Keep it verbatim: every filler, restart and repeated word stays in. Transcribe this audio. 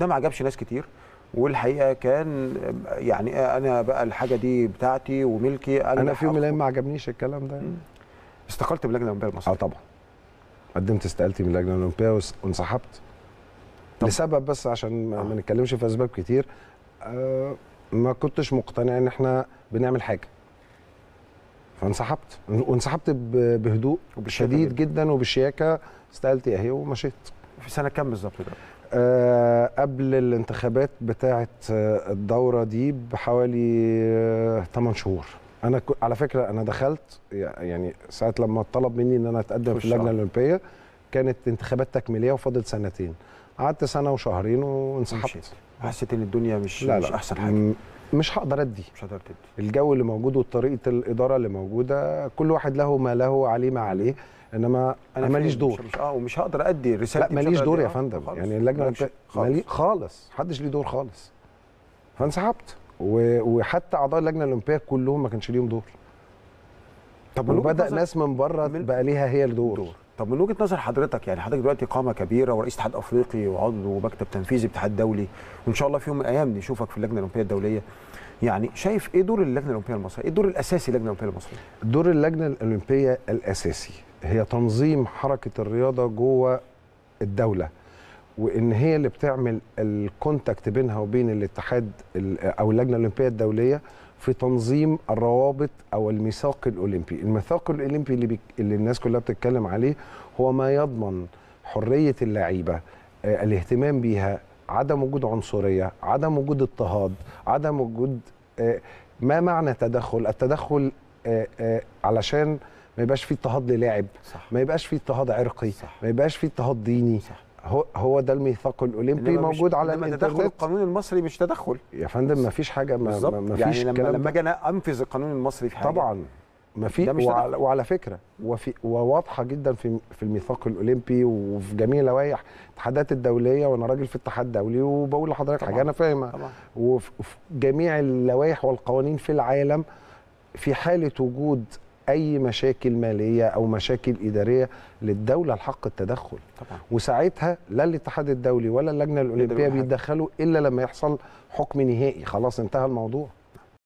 ده ما عجبش ناس كتير، والحقيقه كان يعني انا بقى الحاجه دي بتاعتي وملكي. انا, أنا في يوم من الايام ما عجبنيش الكلام ده، استقلت من اللجنه الاولمبيه المصريه. اه طبعا قدمت استقالتي من اللجنه الاولمبيه وانسحبت لسبب بس عشان ما نتكلمش في اسباب كتير. أه ما كنتش مقتنع ان احنا بنعمل حاجه، فانسحبت وانسحبت بهدوء شديد جدا وبشياكه. استقالتي اهي ومشيت. في سنه كام بالظبط ده؟ أه قبل الانتخابات بتاعه الدوره دي بحوالي ثمانية شهور. انا على فكره انا دخلت يعني ساعه لما طلب مني ان انا اتقدم في اللجنه الاولمبيه كانت انتخابات تكميليه وفضلت سنتين، قعدت سنه وشهرين وانسحبت. حسيت ان الدنيا مش لا لا مش احسن حاجه، مش هقدر ادي مش هقدر ادي الجو اللي موجود وطريقه الاداره اللي موجوده، كل واحد له ما له عليه ما عليه، انما انا ماليش دور. اه ومش هقدر ادي رسالتي. لا ماليش دور يا فندم، يعني اللجنه مالي خالص، محدش ليه دور خالص. فانسحبت، وحتى اعضاء اللجنه الاولمبيه كلهم ما كانش ليهم دور. طب وبدا ناس من بره بقى ليها هي الدور. طب من وجهه نظر حضرتك، يعني حضرتك دلوقتي قامه كبيره ورئيس اتحاد افريقي وعضو ومكتب تنفيذي اتحاد دولي، وان شاء الله في يوم من الايام نشوفك في اللجنه الاولمبيه الدوليه، يعني شايف ايه دور اللجنه الاولمبيه المصريه؟ ايه الدور الاساسي للجنه الاولمبيه المصريه؟ دور اللجنه الاولمبيه الاساسي هي تنظيم حركه الرياضه جوه الدوله، وان هي اللي بتعمل الكونتاكت بينها وبين الاتحاد او اللجنه الاولمبيه الدوليه في تنظيم الروابط او الميثاق الاولمبي. الميثاق الاولمبي اللي, بي... اللي الناس كلها بتتكلم عليه هو ما يضمن حريه اللعيبه، آه، الاهتمام بيها، عدم وجود عنصريه، عدم وجود اضطهاد، عدم وجود آه، ما معنى تدخل، التدخل آه، آه، علشان ما يبقاش في اضطهاد للاعب، ما يبقاش في اضطهاد عرقي، صح. ما يبقاش في اضطهاد ديني، صح. هو هو ده الميثاق الاولمبي موجود على الانترنت. تدخل القانون المصري مش تدخل يا فندم، ما فيش حاجه ما, ما فيش يعني لما, لما اجي انا انفذ القانون المصري في حاجه طبعا ما في. وعلى, وعلى فكره وفي وواضحه جدا في في الميثاق الاولمبي وفي جميع لوائح الاتحادات الدوليه، وانا راجل في اتحاد دولي وبقول لحضرتك حاجه انا فاهمها، وفي جميع اللوائح والقوانين في العالم في حاله وجود أي مشاكل مالية أو مشاكل إدارية للدولة الحق التدخل طبعا. وساعتها لا الاتحاد الدولي ولا اللجنة الأولمبية بيتدخلوا إلا لما يحصل حكم نهائي، خلاص انتهى الموضوع.